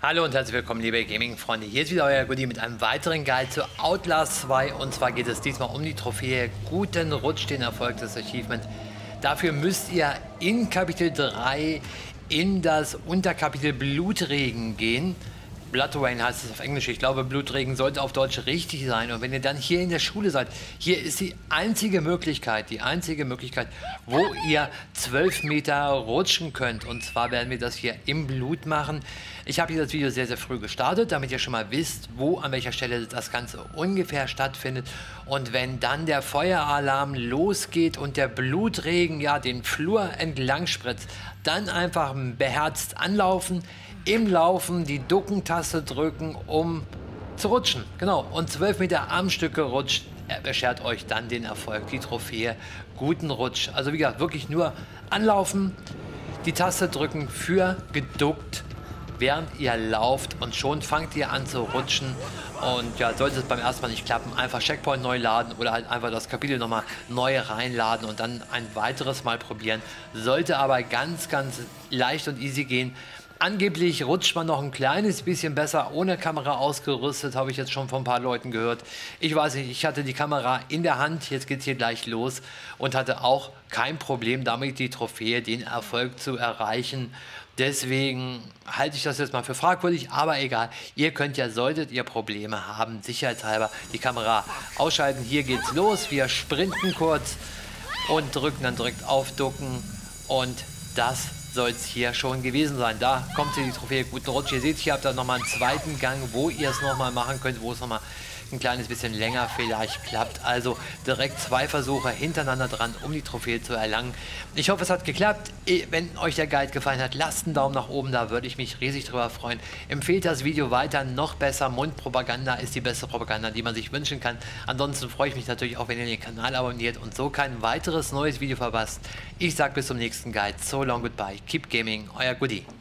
Hallo und herzlich willkommen, liebe Gaming-Freunde. Hier ist wieder euer Goody mit einem weiteren Guide zu Outlast 2. Und zwar geht es diesmal um die Trophäe Guten Rutsch, den Erfolg des Achievements. Dafür müsst ihr in Kapitel 3 in das Unterkapitel Blutregen gehen. Blutregen heißt es auf Englisch. Ich glaube, Blutregen sollte auf Deutsch richtig sein. Und wenn ihr dann hier in der Schule seid, hier ist die einzige Möglichkeit, wo ihr 12 Meter rutschen könnt. Und zwar werden wir das hier im Blut machen. Ich habe hier das Video sehr, sehr früh gestartet, damit ihr schon mal wisst, wo an welcher Stelle das Ganze ungefähr stattfindet. Und wenn dann der Feueralarm losgeht und der Blutregen ja den Flur entlang spritzt, dann einfach beherzt anlaufen, im Laufen die Duckentaste drücken, um zu rutschen. Genau, und 12 Meter am Stück gerutscht, beschert euch dann den Erfolg, die Trophäe, Guten Rutsch. Also wie gesagt, wirklich nur anlaufen, die Taste drücken für geduckt, während ihr lauft, und schon fangt ihr an zu rutschen. Und ja, sollte es beim ersten Mal nicht klappen, einfach Checkpoint neu laden oder halt einfach das Kapitel nochmal neu reinladen und dann ein weiteres Mal probieren. Sollte aber ganz, ganz leicht und easy gehen. Angeblich rutscht man noch ein kleines bisschen besser ohne Kamera ausgerüstet, habe ich jetzt schon von ein paar Leuten gehört. Ich weiß nicht, ich hatte die Kamera in der Hand, jetzt geht es hier gleich los, und hatte auch kein Problem damit, die Trophäe, den Erfolg zu erreichen. Deswegen halte ich das jetzt mal für fragwürdig, aber egal. Ihr könnt ja, solltet ihr Probleme haben, sicherheitshalber die Kamera ausschalten. Hier geht's los, wir sprinten kurz und drücken dann direkt auf Ducken, und das soll es hier schon gewesen sein. Da kommt hier die Trophäe Guten Rutsch. Ihr seht, hier habt ihr nochmal einen zweiten Gang, wo ihr es nochmal machen könnt, wo es nochmal ein kleines bisschen länger vielleicht klappt. Also direkt 2 Versuche hintereinander dran, um die Trophäe zu erlangen. Ich hoffe, es hat geklappt. Wenn euch der Guide gefallen hat, lasst einen Daumen nach oben, da würde ich mich riesig drüber freuen. Empfehlt das Video weiter, noch besser. Mundpropaganda ist die beste Propaganda, die man sich wünschen kann. Ansonsten freue ich mich natürlich auch, wenn ihr den Kanal abonniert und so kein weiteres neues Video verpasst. Ich sage bis zum nächsten Guide. So long, goodbye. Keep gaming, euer Goody.